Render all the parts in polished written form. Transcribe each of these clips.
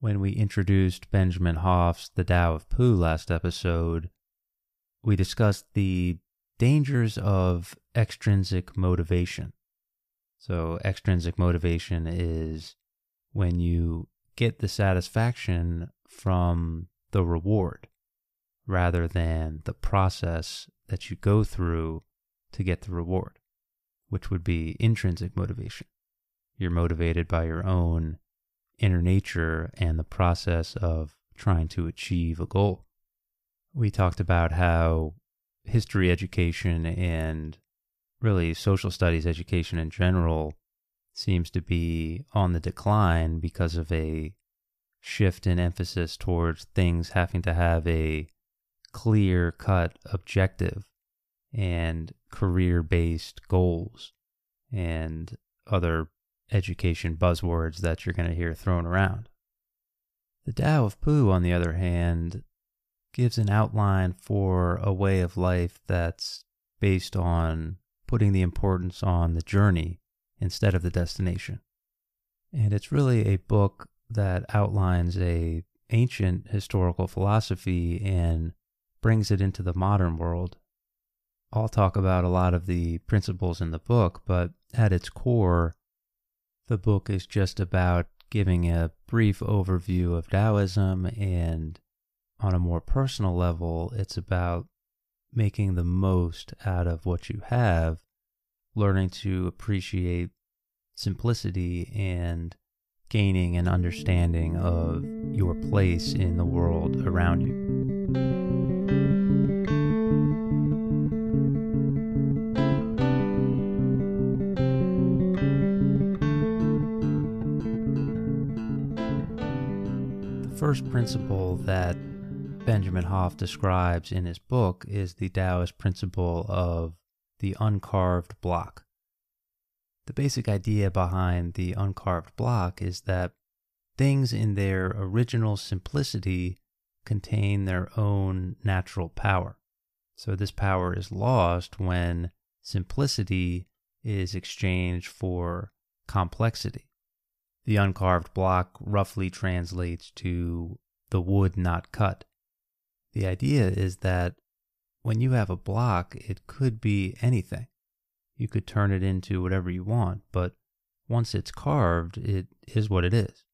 When we introduced Benjamin Hoff's The Tao of Pooh last episode, we discussed the dangers of extrinsic motivation. So extrinsic motivation is when you get the satisfaction from the reward rather than the process that you go through to get the reward, which would be intrinsic motivation. You're motivated by your own inner nature and the process of trying to achieve a goal. We talked about how history education and really social studies education in general seems to be on the decline because of a shift in emphasis towards things having to have a clear-cut objective and career-based goals and other education buzzwords that you're going to hear thrown around. The Tao of Pooh, on the other hand, gives an outline for a way of life that's based on putting the importance on the journey instead of the destination. And it's really a book that outlines an ancient historical philosophy and brings it into the modern world. I'll talk about a lot of the principles in the book, but at its core, the book is just about giving a brief overview of Taoism, and on a more personal level, it's about making the most out of what you have, learning to appreciate simplicity, and gaining an understanding of your place in the world around you. The first principle that Benjamin Hoff describes in his book is the Taoist principle of the uncarved block. The basic idea behind the uncarved block is that things in their original simplicity contain their own natural power. So this power is lost when simplicity is exchanged for complexity. The uncarved block roughly translates to the wood not cut. The idea is that when you have a block, it could be anything. You could turn it into whatever you want, but once it's carved, it is what it is.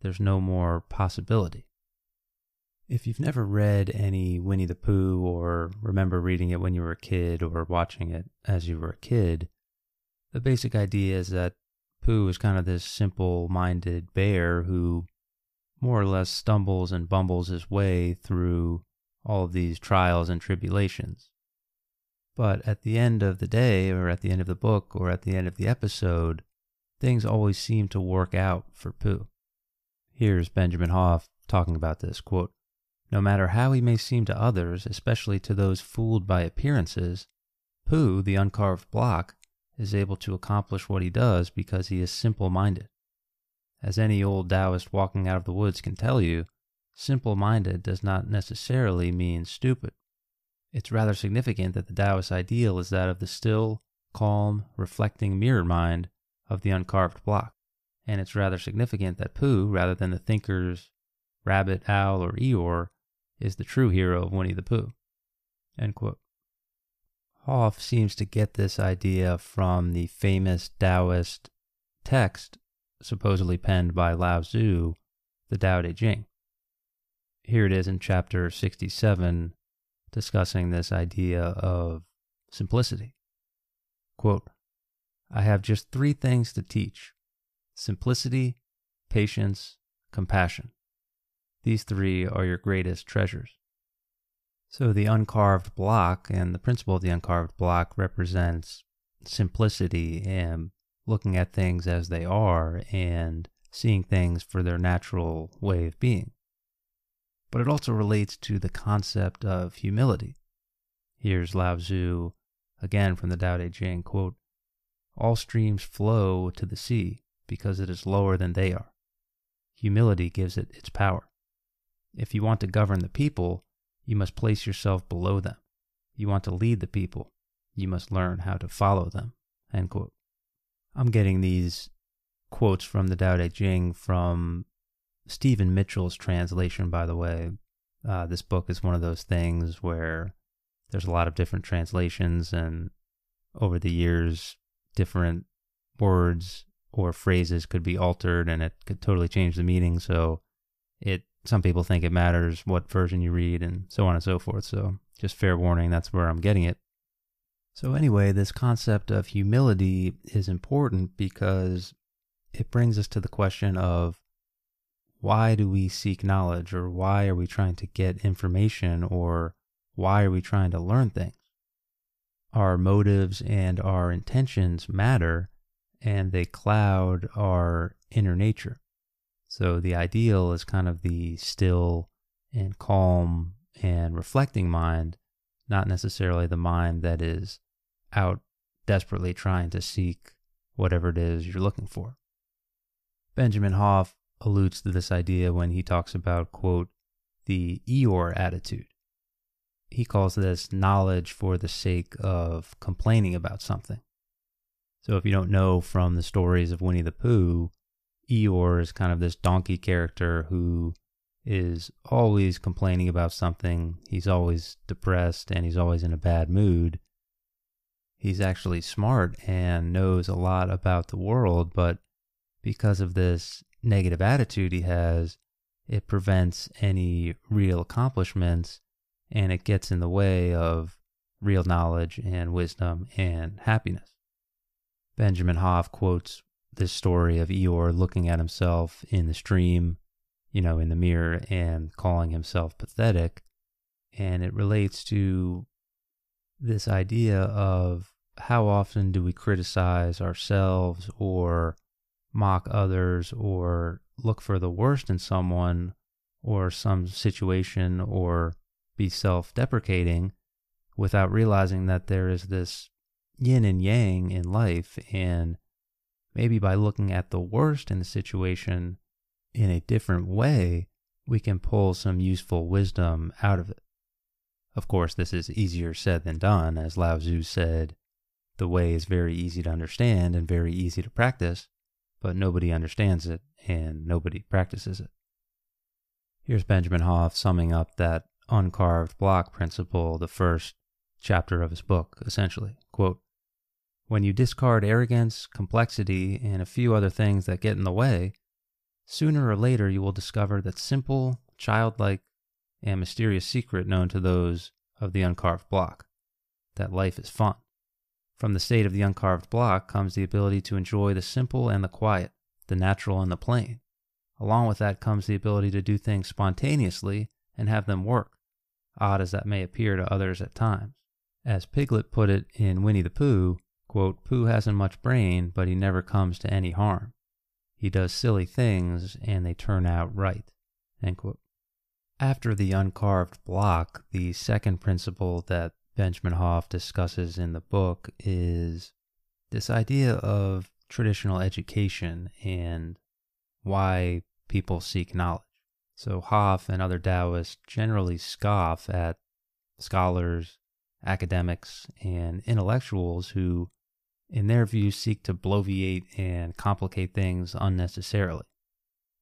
There's no more possibility. If you've never read any Winnie the Pooh or remember reading it when you were a kid or watching it as you were a kid, the basic idea is that Pooh is kind of this simple-minded bear who more or less stumbles and bumbles his way through all of these trials and tribulations. But at the end of the day, or at the end of the book, or at the end of the episode, things always seem to work out for Pooh. Here's Benjamin Hoff talking about this, quote, "No matter how he may seem to others, especially to those fooled by appearances, Pooh, the uncarved block, is able to accomplish what he does because he is simple-minded. As any old Taoist walking out of the woods can tell you, simple-minded does not necessarily mean stupid. It's rather significant that the Taoist ideal is that of the still, calm, reflecting mirror mind of the uncarved block. And it's rather significant that Pooh, rather than the thinkers Rabbit, Owl, or Eeyore, is the true hero of Winnie the Pooh." End quote. Hoff seems to get this idea from the famous Taoist text supposedly penned by Lao Tzu, the Tao Te Ching. Here it is in chapter 67, discussing this idea of simplicity. Quote, "I have just three things to teach: simplicity, patience, compassion. These three are your greatest treasures." So the uncarved block and the principle of the uncarved block represents simplicity and looking at things as they are and seeing things for their natural way of being. But it also relates to the concept of humility. Here's Lao Tzu again from the Tao Te Ching, quote, "All streams flow to the sea because it is lower than they are. Humility gives it its power. If you want to govern the people, you must place yourself below them. You want to lead the people. You must learn how to follow them." End quote. I'm getting these quotes from the Tao Te Ching from Stephen Mitchell's translation, by the way. This book is one of those things where there's a lot of different translations, and over the years, different words or phrases could be altered, and it could totally change the meaning. So some people think it matters what version you read, and so on and so forth. So just fair warning, that's where I'm getting it. So anyway, this concept of humility is important because it brings us to the question of, why do we seek knowledge, or why are we trying to get information, or why are we trying to learn things? Our motives and our intentions matter, and they cloud our inner nature. So the ideal is kind of the still and calm and reflecting mind, not necessarily the mind that is out desperately trying to seek whatever it is you're looking for. Benjamin Hoff alludes to this idea when he talks about, quote, the Eeyore attitude. He calls this knowledge for the sake of complaining about something. So if you don't know from the stories of Winnie the Pooh, Eeyore is kind of this donkey character who is always complaining about something. He's always depressed and he's always in a bad mood. He's actually smart and knows a lot about the world, but because of this negative attitude he has, it prevents any real accomplishments, and it gets in the way of real knowledge and wisdom and happiness. Benjamin Hoff quotes this story of Eeyore looking at himself in the stream, you know, in the mirror, and calling himself pathetic. And it relates to this idea of how often do we criticize ourselves or mock others or look for the worst in someone or some situation or be self-deprecating without realizing that there is this yin and yang in life, and maybe by looking at the worst in the situation in a different way, we can pull some useful wisdom out of it. Of course, this is easier said than done. As Lao Tzu said, the way is very easy to understand and very easy to practice, but nobody understands it and nobody practices it. Here's Benjamin Hoff summing up that uncarved block principle, the first chapter of his book, essentially. Quote, when you discard arrogance, complexity, and a few other things that get in the way, sooner or later you will discover that simple, childlike, and mysterious secret known to those of the uncarved block, that life is fun. From the state of the uncarved block comes the ability to enjoy the simple and the quiet, the natural and the plain. Along with that comes the ability to do things spontaneously and have them work, odd as that may appear to others at times. As Piglet put it in Winnie the Pooh, quote, Pooh hasn't much brain, but he never comes to any harm. He does silly things, and they turn out right, end quote. After the uncarved block, the second principle that Benjamin Hoff discusses in the book is this idea of traditional education and why people seek knowledge. So Hoff and other Taoists generally scoff at scholars, academics, and intellectuals who, in their view, seek to bloviate and complicate things unnecessarily.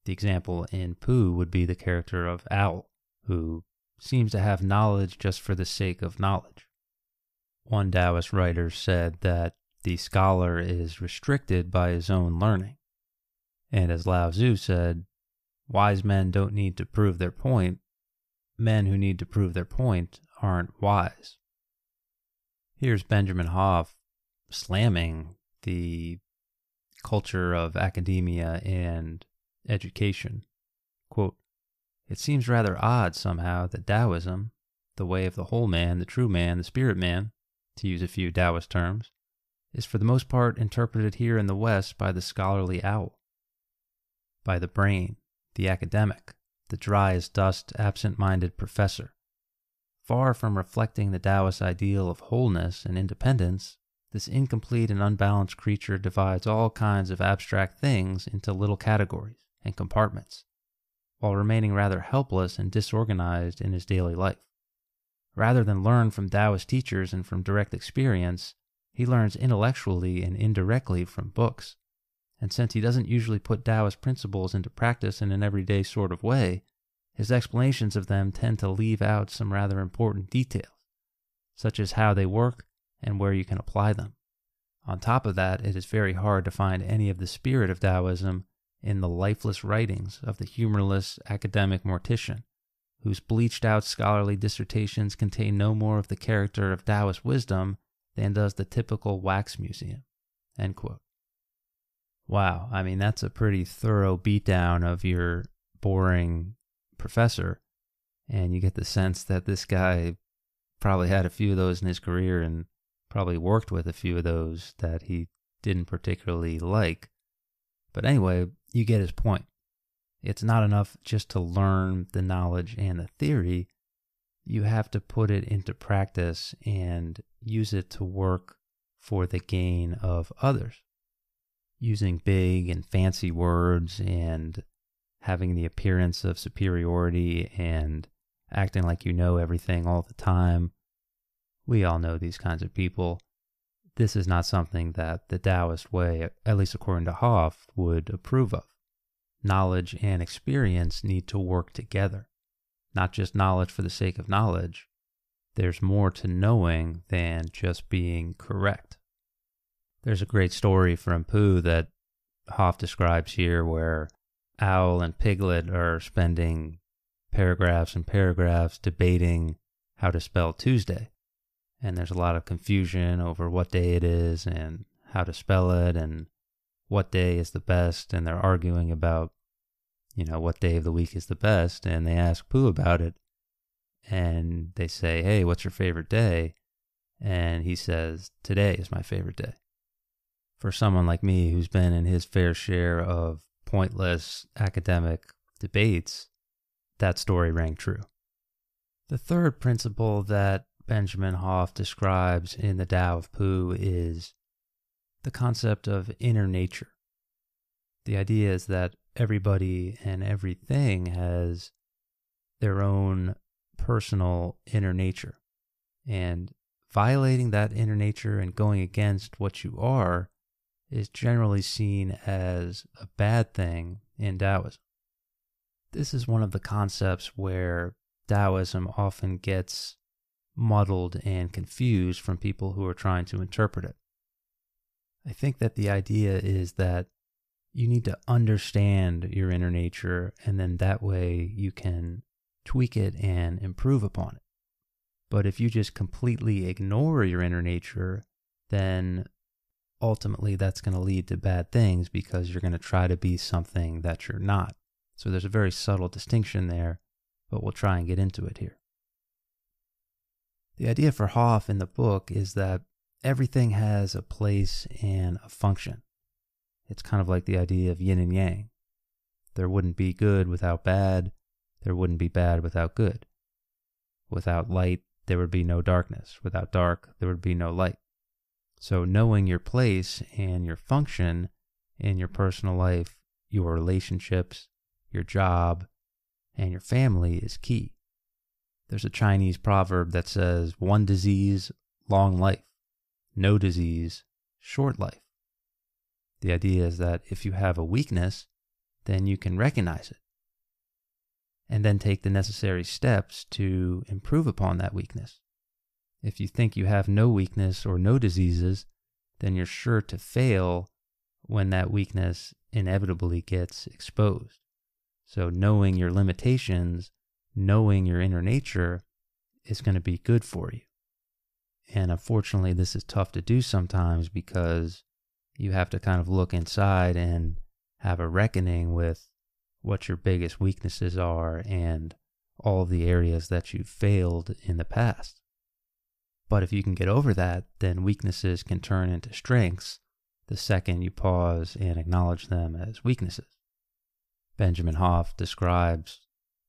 The example in Pooh would be the character of Owl, who seems to have knowledge just for the sake of knowledge. One Taoist writer said that the scholar is restricted by his own learning. And as Lao Tzu said, wise men don't need to prove their point. Men who need to prove their point aren't wise. Here's Benjamin Hoff slamming the culture of academia and education. Quote, it seems rather odd somehow that Taoism, the way of the whole man, the true man, the spirit man, to use a few Taoist terms, is for the most part interpreted here in the West by the scholarly owl, by the brain, the academic, the dry as dust, absent-minded professor. Far from reflecting the Taoist ideal of wholeness and independence, this incomplete and unbalanced creature divides all kinds of abstract things into little categories and compartments, while remaining rather helpless and disorganized in his daily life. Rather than learn from Taoist teachers and from direct experience, he learns intellectually and indirectly from books, and since he doesn't usually put Taoist principles into practice in an everyday sort of way, his explanations of them tend to leave out some rather important details, such as how they work and where you can apply them. On top of that, it is very hard to find any of the spirit of Taoism in the lifeless writings of the humorless academic mortician, whose bleached-out scholarly dissertations contain no more of the character of Taoist wisdom than does the typical wax museum." End quote. Wow, I mean, that's a pretty thorough beatdown of your boring professor, and you get the sense that this guy probably had a few of those in his career and probably worked with a few of those that he didn't particularly like. But anyway, you get his point. It's not enough just to learn the knowledge and the theory. You have to put it into practice and use it to work for the gain of others. Using big and fancy words and having the appearance of superiority and acting like you know everything all the time. We all know these kinds of people. This is not something that the Taoist way, at least according to Hoff, would approve of. Knowledge and experience need to work together, not just knowledge for the sake of knowledge. There's more to knowing than just being correct. There's a great story from Pooh that Hoff describes here where Owl and Piglet are spending paragraphs and paragraphs debating how to spell Tuesday. And there's a lot of confusion over what day it is and how to spell it and what day is the best. And they're arguing about, you know, what day of the week is the best. And they ask Pooh about it. And they say, hey, what's your favorite day? And he says, today is my favorite day. For someone like me who's been in his fair share of pointless academic debates, that story rang true. The third principle that Benjamin Hoff describes in the Tao of Pooh is the concept of inner nature. The idea is that everybody and everything has their own personal inner nature, and violating that inner nature and going against what you are is generally seen as a bad thing in Taoism. This is one of the concepts where Taoism often gets muddled and confused from people who are trying to interpret it. I think that the idea is that you need to understand your inner nature, and then that way you can tweak it and improve upon it. But if you just completely ignore your inner nature, then ultimately that's going to lead to bad things because you're going to try to be something that you're not. So there's a very subtle distinction there, but we'll try and get into it here. The idea for Hoff in the book is that everything has a place and a function. It's kind of like the idea of yin and yang. There wouldn't be good without bad. There wouldn't be bad without good. Without light, there would be no darkness. Without dark, there would be no light. So knowing your place and your function in your personal life, your relationships, your job, and your family is key. There's a Chinese proverb that says, one disease, long life. No disease, short life. The idea is that if you have a weakness, then you can recognize it and then take the necessary steps to improve upon that weakness. If you think you have no weakness or no diseases, then you're sure to fail when that weakness inevitably gets exposed. So knowing your limitations, knowing your inner nature is going to be good for you. And unfortunately, this is tough to do sometimes because you have to kind of look inside and have a reckoning with what your biggest weaknesses are and all the areas that you've failed in the past. But if you can get over that, then weaknesses can turn into strengths the second you pause and acknowledge them as weaknesses. Benjamin Hoff describes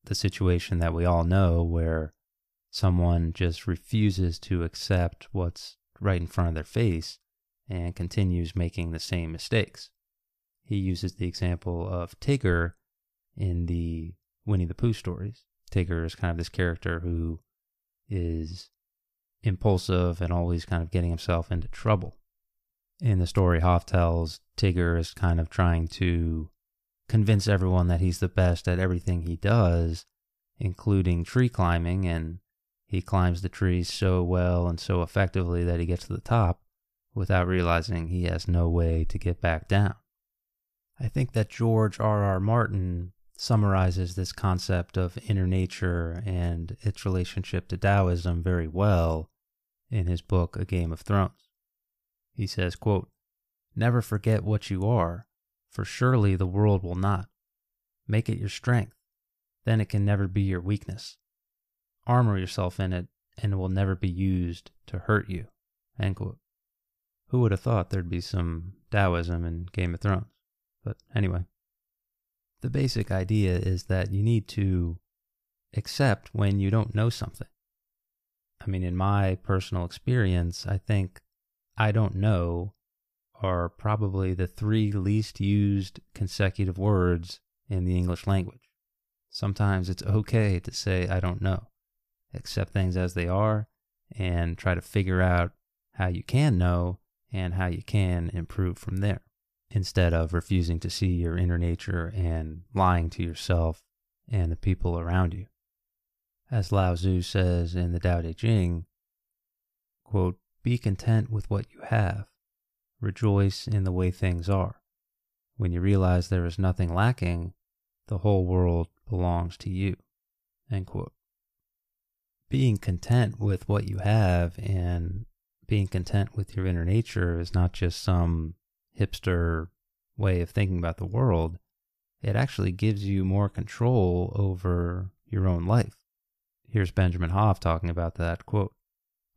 the situation that we all know where someone just refuses to accept what's right in front of their face and continues making the same mistakes. He uses the example of Tigger in the Winnie the Pooh stories. Tigger is kind of this character who is impulsive and always kind of getting himself into trouble. In the story Hoff tells, Tigger is kind of trying to convince everyone that he's the best at everything he does, including tree climbing, and he climbs the trees so well and so effectively that he gets to the top without realizing he has no way to get back down. I think that George R. R. Martin summarizes this concept of inner nature and its relationship to Taoism very well in his book, A Game of Thrones. He says, quote, "Never forget what you are, for surely the world will not. Make it your strength, then it can never be your weakness. Armor yourself in it, and it will never be used to hurt you." End quote. Who would have thought there'd be some Taoism in Game of Thrones? But anyway, the basic idea is that you need to accept when you don't know something. I mean, in my personal experience, I think "I don't know" are probably the three least used consecutive words in the English language. Sometimes it's okay to say "I don't know," accept things as they are, and try to figure out how you can know and how you can improve from there, instead of refusing to see your inner nature and lying to yourself and the people around you. As Lao Tzu says in the Tao Te Ching, quote, "Be content with what you have. Rejoice in the way things are. When you realize there is nothing lacking, the whole world belongs to you." End quote. Being content with what you have and being content with your inner nature is not just some hipster way of thinking about the world. It actually gives you more control over your own life. Here's Benjamin Hoff talking about that, quote,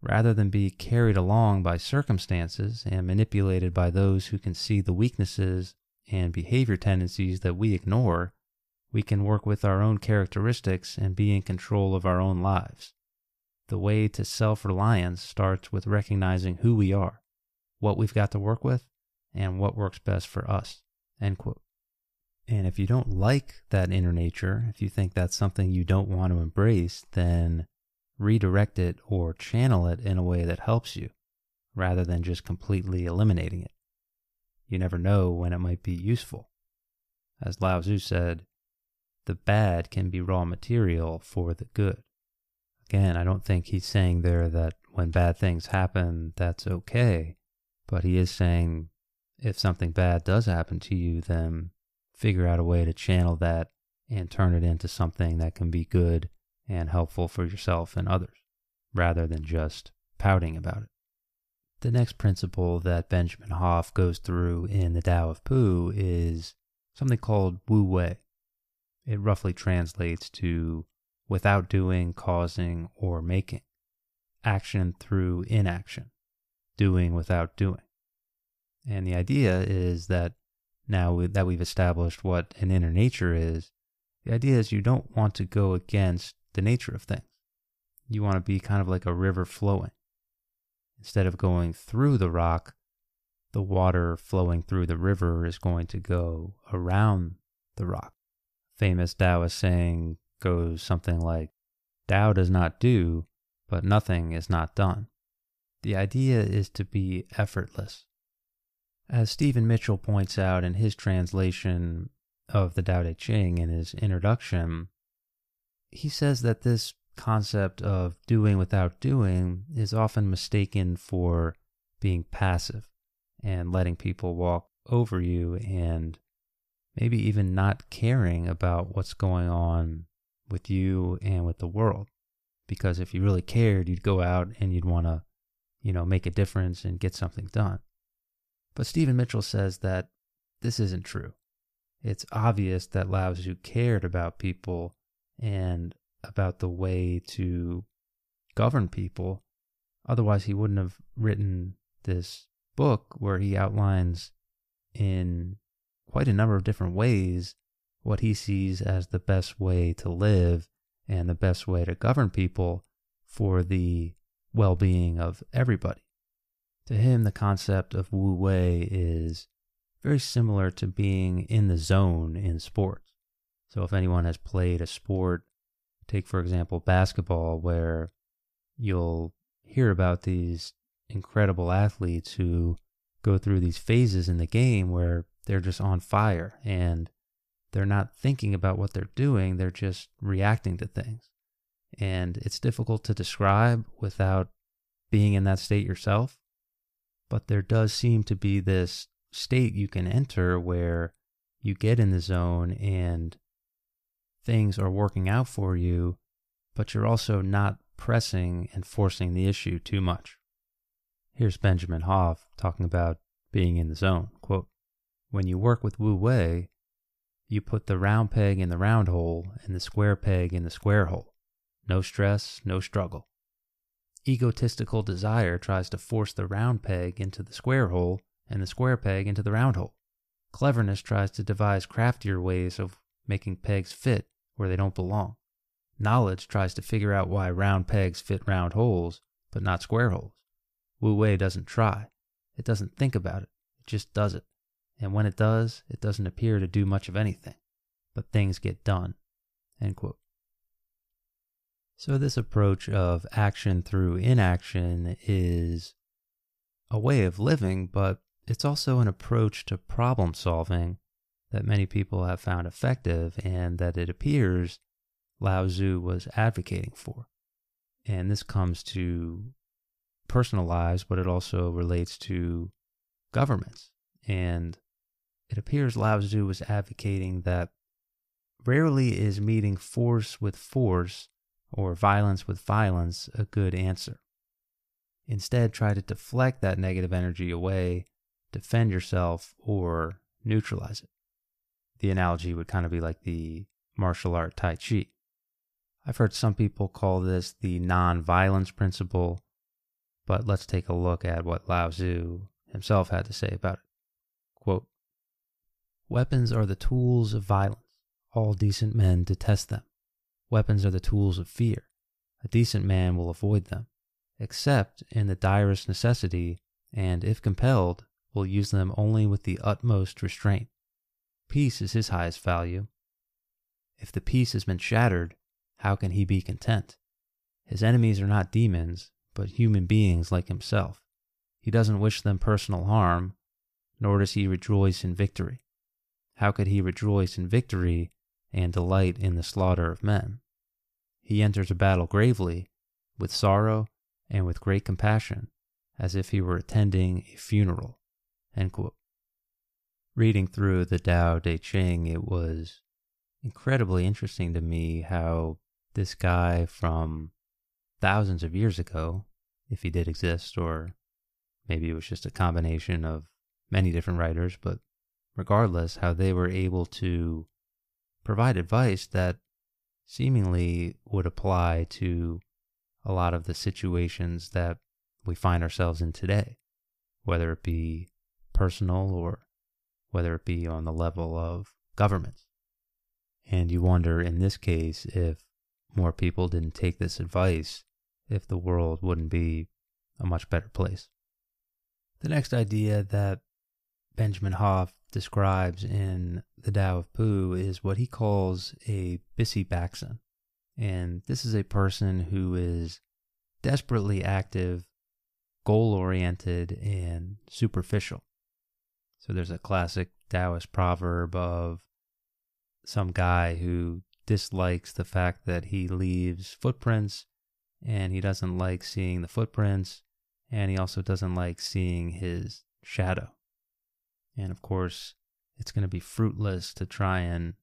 "Rather than be carried along by circumstances and manipulated by those who can see the weaknesses and behavior tendencies that we ignore, we can work with our own characteristics and be in control of our own lives. The way to self-reliance starts with recognizing who we are, what we've got to work with, and what works best for us." End quote. And if you don't like that inner nature, if you think that's something you don't want to embrace, then redirect it or channel it in a way that helps you, rather than just completely eliminating it. You never know when it might be useful. As Lao Tzu said, "The bad can be raw material for the good." Again, I don't think he's saying there that when bad things happen, that's okay, but he is saying if something bad does happen to you, then figure out a way to channel that and turn it into something that can be good and helpful for yourself and others, rather than just pouting about it. The next principle that Benjamin Hoff goes through in the Tao of Pooh is something called Wu Wei. It roughly translates to without doing, causing, or making. Action through inaction. Doing without doing. And the idea is that now that we've established what an inner nature is, the idea is you don't want to go against the nature of things. You want to be kind of like a river flowing. Instead of going through the rock, the water flowing through the river is going to go around the rock. Famous Taoist saying goes something like, "Tao does not do, but nothing is not done." The idea is to be effortless. As Stephen Mitchell points out in his translation of the Tao Te Ching in his introduction, he says that this concept of doing without doing is often mistaken for being passive and letting people walk over you and maybe even not caring about what's going on with you and with the world. Because if you really cared, you'd go out and you'd want to, make a difference and get something done. But Stephen Mitchell says that this isn't true. It's obvious that Lao Tzu cared about people and about the way to govern people. Otherwise, he wouldn't have written this book where he outlines in quite a number of different ways what he sees as the best way to live and the best way to govern people for the well-being of everybody. To him, the concept of Wu Wei is very similar to being in the zone in sports. So if anyone has played a sport, take for example basketball, where you'll hear about these incredible athletes who go through these phases in the game where they're just on fire and they're not thinking about what they're doing. They're just reacting to things. And it's difficult to describe without being in that state yourself. But there does seem to be this state you can enter where you get in the zone and things are working out for you, but you're also not pressing and forcing the issue too much. Here's Benjamin Hoff talking about being in the zone. Quote, "When you work with Wu Wei, you put the round peg in the round hole and the square peg in the square hole. No stress, no struggle. Egotistical desire tries to force the round peg into the square hole and the square peg into the round hole. Cleverness tries to devise craftier ways of making pegs fit where they don't belong. Knowledge tries to figure out why round pegs fit round holes, but not square holes. Wu Wei doesn't try. It doesn't think about it. It just does it. And when it doesn't appear to do much of anything. But things get done." End quote. So this approach of action through inaction is a way of living, but it's also an approach to problem solving that many people have found effective and that it appears Lao Tzu was advocating for. And this comes to personal lives, but it also relates to governments. And it appears Lao Tzu was advocating that rarely is meeting force with force or violence with violence a good answer. Instead, try to deflect that negative energy away, defend yourself, or neutralize it. The analogy would kind of be like the martial art Tai Chi. I've heard some people call this the non-violence principle, but let's take a look at what Lao Tzu himself had to say about it. Quote, "Weapons are the tools of violence. All decent men detest them. Weapons are the tools of fear. A decent man will avoid them, except in the direst necessity, and if compelled, will use them only with the utmost restraint. Peace is his highest value. If the peace has been shattered, how can he be content? His enemies are not demons, but human beings like himself. He doesn't wish them personal harm, nor does he rejoice in victory. How could he rejoice in victory and delight in the slaughter of men? He enters a battle gravely, with sorrow and with great compassion, as if he were attending a funeral." End quote. Reading through the Tao Te Ching, it was incredibly interesting to me how this guy from thousands of years ago, if he did exist, or maybe it was just a combination of many different writers, but regardless, how they were able to provide advice that seemingly would apply to a lot of the situations that we find ourselves in today, whether it be personal or whether it be on the level of governments. And you wonder in this case if more people didn't take this advice, if the world wouldn't be a much better place. The next idea that Benjamin Hoff describes in The Tao of Pooh is what he calls a bisybaxan. And this is a person who is desperately active, goal-oriented, and superficial. So there's a classic Taoist proverb of some guy who dislikes the fact that he leaves footprints, and he doesn't like seeing the footprints, and he also doesn't like seeing his shadow. And of course, it's going to be fruitless to try and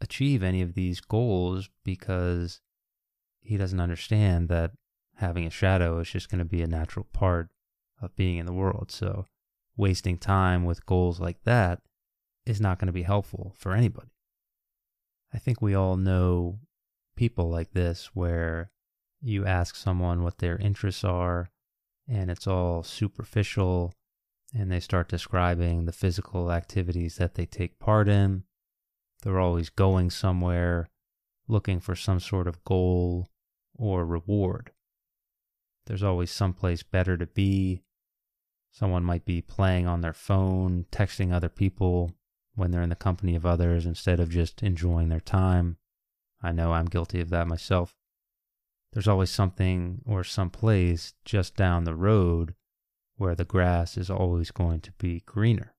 achieve any of these goals because he doesn't understand that having a shadow is just going to be a natural part of being in the world. So wasting time with goals like that is not going to be helpful for anybody. I think we all know people like this where you ask someone what their interests are and it's all superficial, and they start describing the physical activities that they take part in. They're always going somewhere, looking for some sort of goal or reward. There's always someplace better to be. Someone might be playing on their phone, texting other people when they're in the company of others instead of just enjoying their time. I know I'm guilty of that myself. There's always something or someplace just down the road where the grass is always going to be greener.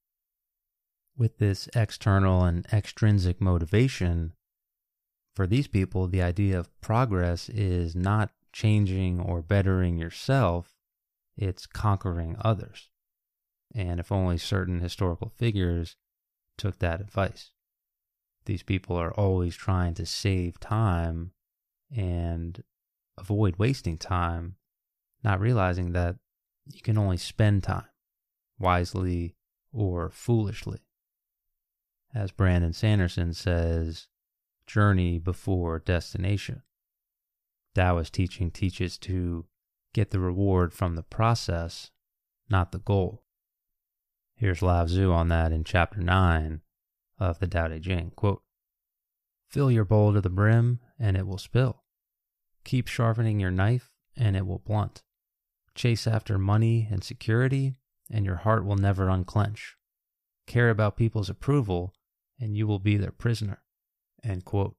With this external and extrinsic motivation, for these people, the idea of progress is not changing or bettering yourself, it's conquering others. And if only certain historical figures took that advice. These people are always trying to save time and avoid wasting time, not realizing that you can only spend time wisely or foolishly. As Brandon Sanderson says, journey before destination. Taoist teaching teaches to get the reward from the process, not the goal. Here's Lao Tzu on that in Chapter 9 of the Tao Te Ching, quote, "Fill your bowl to the brim, and it will spill. Keep sharpening your knife, and it will blunt. Chase after money and security, and your heart will never unclench. Care about people's approval, and you will be their prisoner," end quote.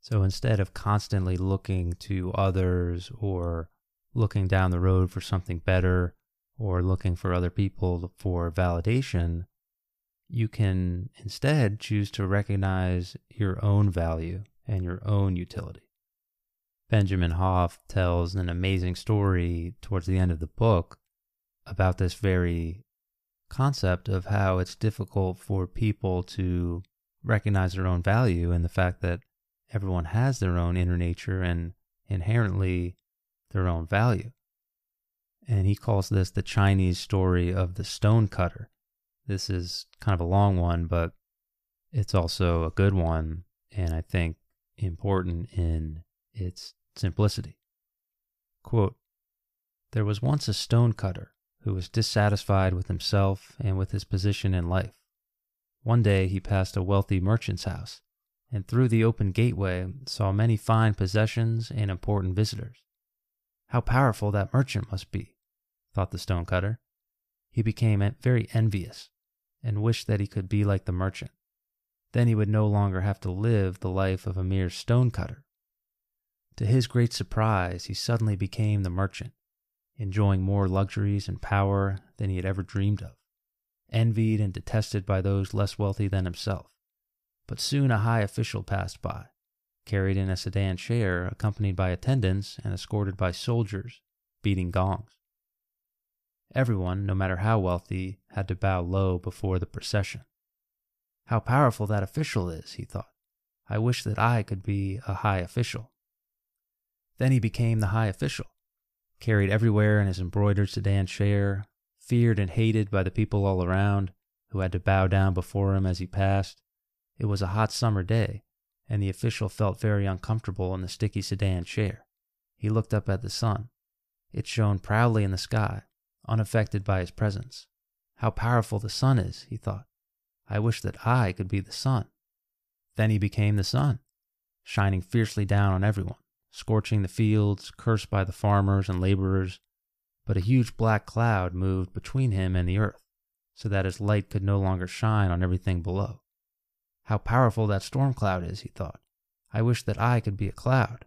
So instead of constantly looking to others or looking down the road for something better, or looking for other people for validation, you can instead choose to recognize your own value and your own utility. Benjamin Hoff tells an amazing story towards the end of the book about this very concept of how it's difficult for people to recognize their own value and the fact that everyone has their own inner nature and inherently their own value. And he calls this the Chinese story of the stonecutter. This is kind of a long one, but it's also a good one, and I think important in its simplicity. Quote, "There was once a stonecutter who was dissatisfied with himself and with his position in life. One day he passed a wealthy merchant's house, and through the open gateway saw many fine possessions and important visitors. How powerful that merchant must be, thought the stonecutter. He became very envious and wished that he could be like the merchant. Then he would no longer have to live the life of a mere stonecutter. To his great surprise, he suddenly became the merchant, enjoying more luxuries and power than he had ever dreamed of, envied and detested by those less wealthy than himself. But soon a high official passed by, carried in a sedan chair, accompanied by attendants and escorted by soldiers, beating gongs. Everyone, no matter how wealthy, had to bow low before the procession. How powerful that official is, he thought. I wish that I could be a high official. Then he became the high official, carried everywhere in his embroidered sedan chair, feared and hated by the people all around, who had to bow down before him as he passed. It was a hot summer day, and the official felt very uncomfortable in the sticky sedan chair. He looked up at the sun. It shone proudly in the sky, unaffected by his presence. How powerful the sun is, he thought. I wish that I could be the sun. Then he became the sun, shining fiercely down on everyone, scorching the fields, cursed by the farmers and laborers. But a huge black cloud moved between him and the earth, so that his light could no longer shine on everything below. How powerful that storm cloud is, he thought. I wish that I could be a cloud.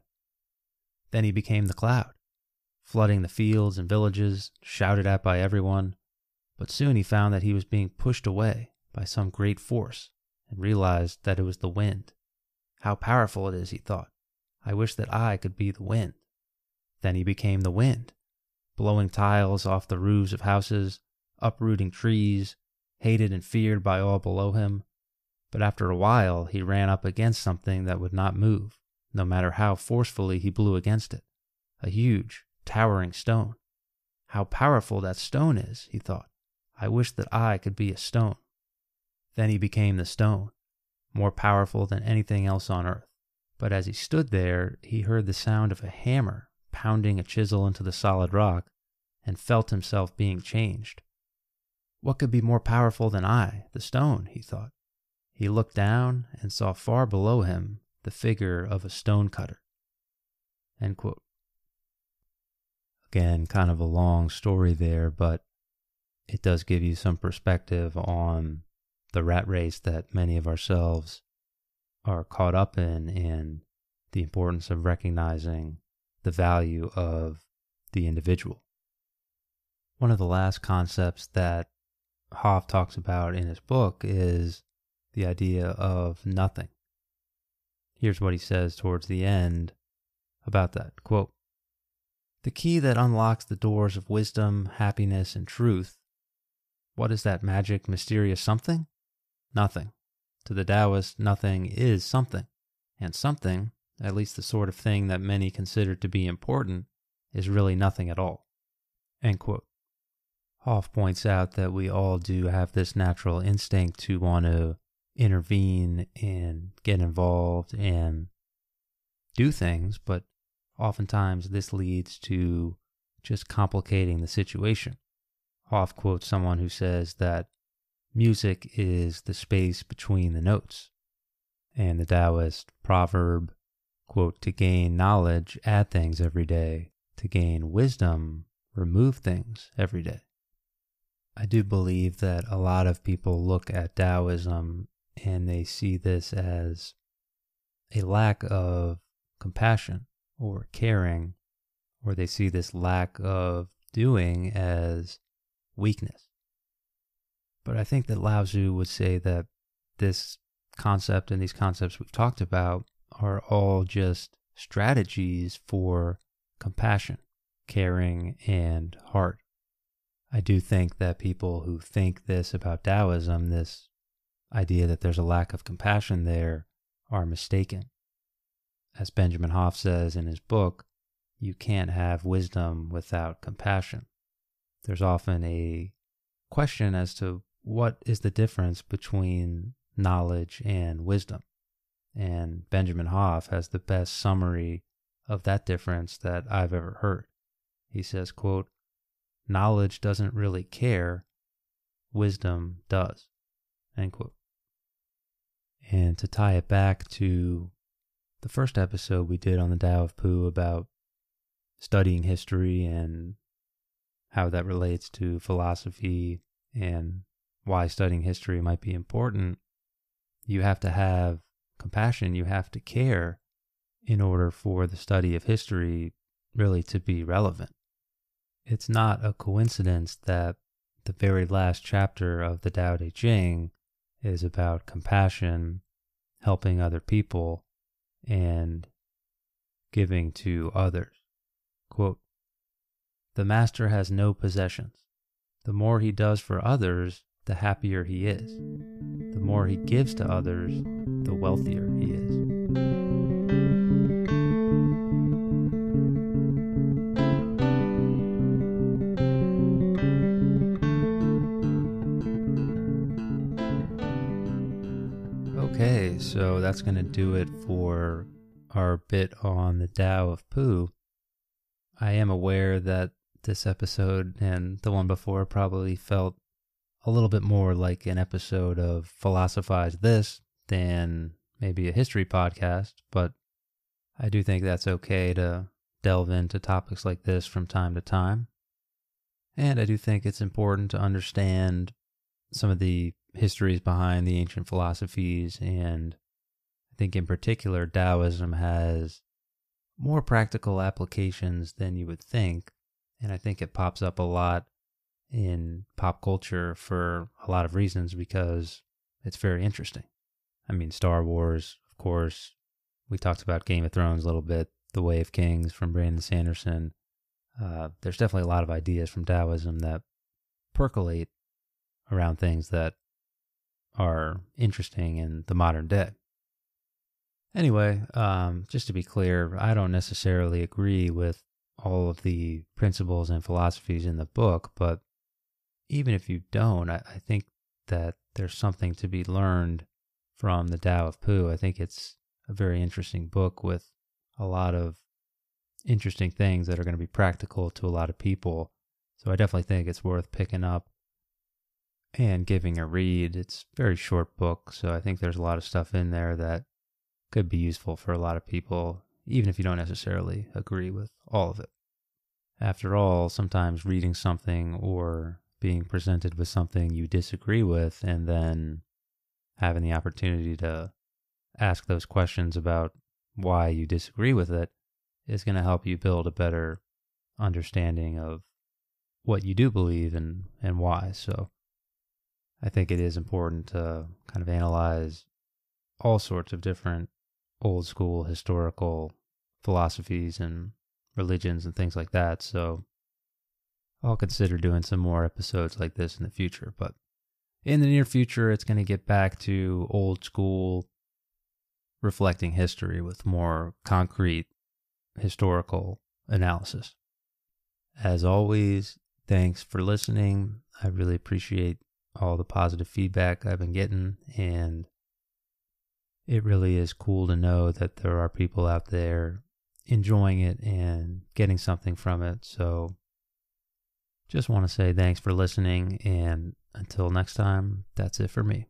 Then he became the cloud, flooding the fields and villages, shouted at by everyone. But soon he found that he was being pushed away by some great force, and realized that it was the wind. How powerful it is, he thought. I wish that I could be the wind. Then he became the wind, blowing tiles off the roofs of houses, uprooting trees, hated and feared by all below him. But after a while, he ran up against something that would not move, no matter how forcefully he blew against it, a huge, towering stone. How powerful that stone is, he thought. I wish that I could be a stone. Then he became the stone, more powerful than anything else on earth. But as he stood there, he heard the sound of a hammer pounding a chisel into the solid rock, and felt himself being changed. What could be more powerful than I, the stone, he thought. He looked down and saw far below him the figure of a stonecutter." End quote. Again, kind of a long story there, but it does give you some perspective on the rat race that many of ourselves are caught up in, and the importance of recognizing the value of the individual. One of the last concepts that Hoff talks about in his book is the idea of nothing. Here's what he says towards the end about that. Quote, "The key that unlocks the doors of wisdom, happiness, and truth. What is that magic, mysterious something? Nothing. To the Taoist, nothing is something. And something, at least the sort of thing that many consider to be important, is really nothing at all." End quote. Hoff points out that we all do have this natural instinct to want to intervene and get involved and do things, but oftentimes this leads to just complicating the situation. Hoff quotes someone who says that music is the space between the notes, and the Taoist proverb, quote, "To gain knowledge, add things every day. To gain wisdom, remove things every day." I do believe that a lot of people look at Taoism and they see this as a lack of compassion or caring, or they see this lack of doing as weakness. But I think that Lao Tzu would say that this concept and these concepts we've talked about are all just strategies for compassion, caring, and heart. I do think that people who think this about Taoism, this idea that there's a lack of compassion there, are mistaken. As Benjamin Hoff says in his book, you can't have wisdom without compassion. There's often a question as to what is the difference between knowledge and wisdom. And Benjamin Hoff has the best summary of that difference that I've ever heard. He says, quote, "Knowledge doesn't really care, wisdom does." End quote. And to tie it back to the first episode we did on the Tao of Pooh about studying history and how that relates to philosophy and why studying history might be important, you have to have compassion, you have to care in order for the study of history really to be relevant. It's not a coincidence that the very last chapter of the Tao Te Ching is about compassion, helping other people, and giving to others. Quote, "The master has no possessions. The more he does for others, the happier he is. The more he gives to others, the wealthier he is." Okay, so that's going to do it for our bit on the Tao of Pooh. I am aware that this episode and the one before probably felt a little bit more like an episode of Philosophize This than maybe a history podcast, but I do think that's okay to delve into topics like this from time to time. And I do think it's important to understand some of the histories behind the ancient philosophies, and I think in particular Taoism has more practical applications than you would think, and I think it pops up a lot in pop culture for a lot of reasons because it's very interesting. I mean, Star Wars, of course, we talked about Game of Thrones a little bit, The Way of Kings from Brandon Sanderson. There's definitely a lot of ideas from Taoism that percolate around things that are interesting in the modern day. Anyway, just to be clear, I don't necessarily agree with all of the principles and philosophies in the book, but even if you don't, I think that there's something to be learned from the Tao of Pooh. I think it's a very interesting book with a lot of interesting things that are going to be practical to a lot of people, so I definitely think it's worth picking up and giving a read. It's a very short book, so I think there's a lot of stuff in there that could be useful for a lot of people, even if you don't necessarily agree with all of it. After all, sometimes reading something or being presented with something you disagree with and then having the opportunity to ask those questions about why you disagree with it is going to help you build a better understanding of what you do believe and why. So I think it is important to kind of analyze all sorts of different old school historical philosophies and religions and things like that. So I'll consider doing some more episodes like this in the future. But in the near future, it's going to get back to old school reflecting history with more concrete historical analysis. As always, thanks for listening. I really appreciate all the positive feedback I've been getting, and it really is cool to know that there are people out there enjoying it and getting something from it. So just want to say thanks for listening, and until next time, that's it for me.